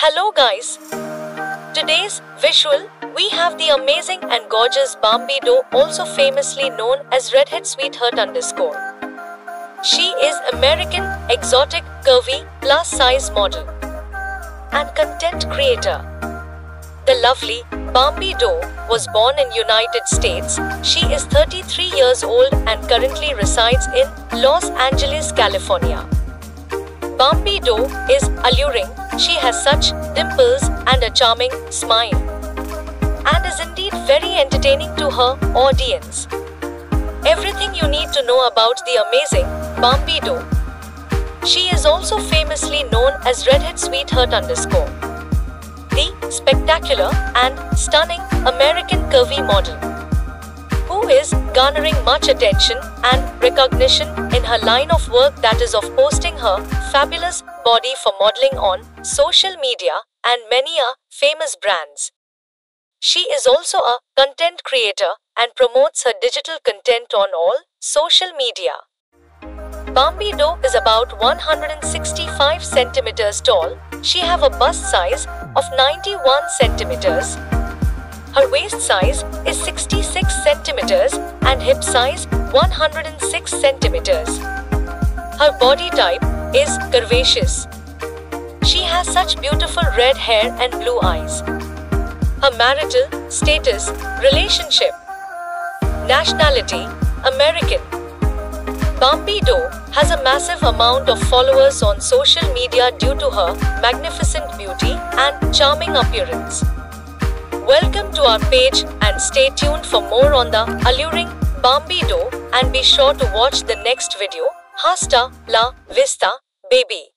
Hello guys! Today's visual, we have the amazing and gorgeous Bambi Doe, also famously known as Redhead Sweetheart _. She is American, exotic, curvy, plus-size model and content creator. The lovely Bambi Doe was born in United States. She is 33 years old and currently resides in Los Angeles, California. Bambi Doe is alluring. She has such dimples and a charming smile and is indeed very entertaining to her audience. Everything you need to know about the amazing Bambi Doe. She is also famously known as Redhead Sweetheart _. The spectacular and stunning American curvy model who is garnering much attention and recognition in her line of work, that is of posting her fabulous body for modeling on social media and many famous brands. She is also a content creator and promotes her digital content on all social media. Bambi Doe is about 165 centimeters tall. She have a bust size of 91 centimeters. Her waist size is 66 centimeters and hip size 106 centimeters. Her body type is curvaceous. She has such beautiful red hair and blue eyes. Her marital status, relationship, nationality, American. Bambi Doe has a massive amount of followers on social media due to her magnificent beauty and charming appearance. Welcome to our page and stay tuned for more on the alluring Bambi Doe, and be sure to watch the next video. Hasta la vista, baby.